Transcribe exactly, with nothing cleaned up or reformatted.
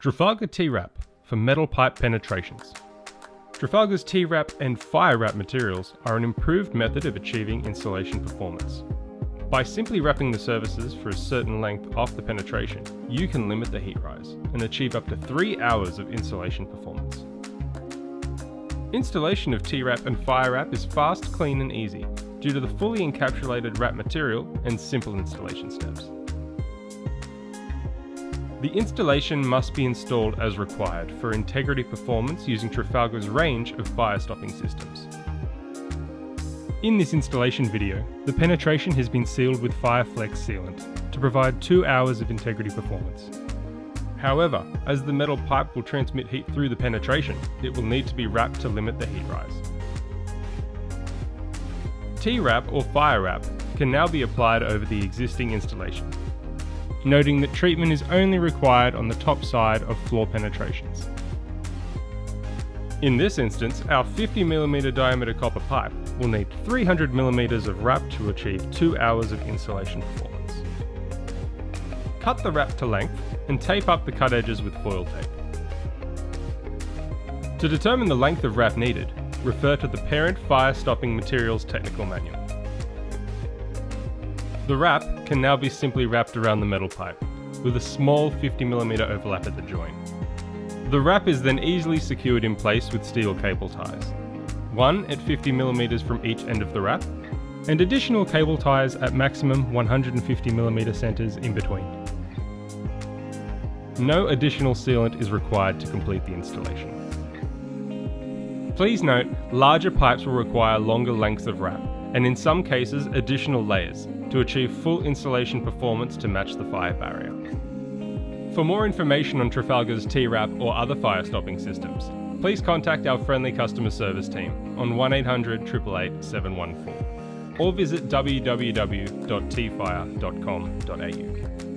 Trafalgar T WRAP for metal pipe penetrations. Trafalgar's T WRAP and FyreWrap materials are an improved method of achieving insulation performance. By simply wrapping the surfaces for a certain length off the penetration, you can limit the heat rise and achieve up to three hours of insulation performance. Installation of T WRAP and FyreWrap is fast, clean and easy due to the fully encapsulated wrap material and simple installation steps. The installation must be installed as required for integrity performance using Trafalgar's range of fire stopping systems. In this installation video, the penetration has been sealed with Fireflex sealant to provide two hours of integrity performance. However, as the metal pipe will transmit heat through the penetration, it will need to be wrapped to limit the heat rise. T WRAP or FyreWrap can now be applied over the existing installation, noting that treatment is only required on the top side of floor penetrations. In this instance, our fifty millimeter diameter copper pipe will need three hundred millimeters of wrap to achieve two hours of insulation performance. Cut the wrap to length and tape up the cut edges with foil tape. To determine the length of wrap needed, refer to the Parent Fire Stopping Materials Technical Manual. The wrap can now be simply wrapped around the metal pipe, with a small fifty millimeter overlap at the join. The wrap is then easily secured in place with steel cable ties, one at fifty millimeters from each end of the wrap, and additional cable ties at maximum one hundred fifty millimeter centers in between. No additional sealant is required to complete the installation. Please note, larger pipes will require longer lengths of wrap, and in some cases additional layers, to achieve full insulation performance to match the fire barrier. For more information on Trafalgar's T WRAP or other fire stopping systems, please contact our friendly customer service team on one eight hundred, eight eight eight, seven one four or visit w w w dot t fire dot com dot a u.